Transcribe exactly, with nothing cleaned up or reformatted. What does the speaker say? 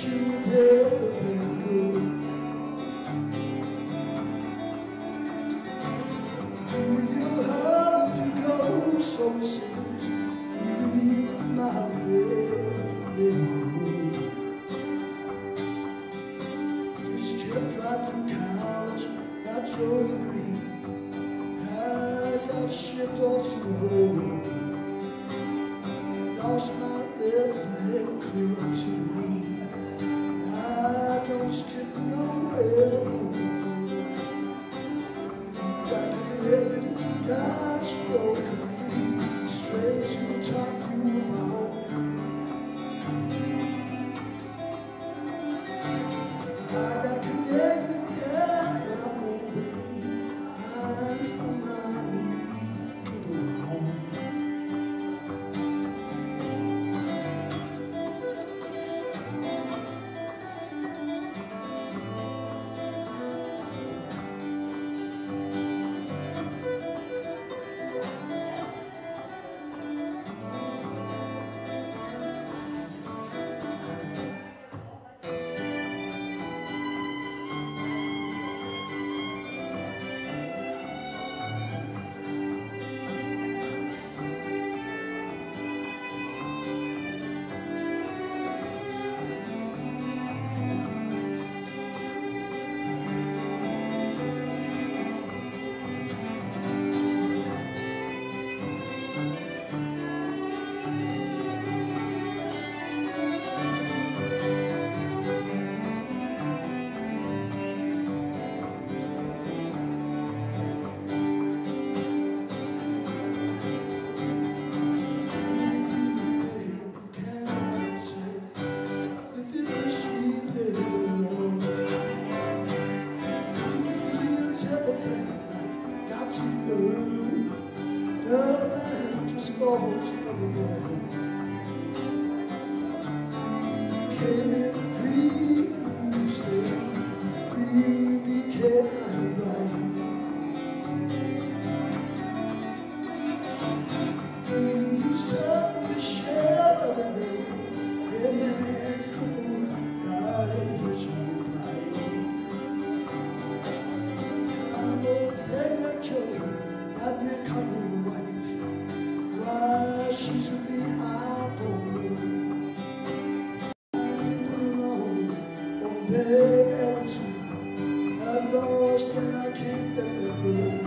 treat everything good. Do you have to go so soon? You need my baby. This trip right through college, got your degree. I got shipped off to road. Lost my everything clear to me. I don't skip nowhere. Got everything, got your dream. Straight to the top, you know. I got connected, yeah, I'm away. I'm from my knee to the home. Just goes for the world. Came in free, we stayed free, became my life. We certainly share the name, and man couldn't ride his own life. I'm a pregnant child, I've become a wife. Why she's with me, I don't know. I've been alone, on bed and two. I'm lost and I can't let it go.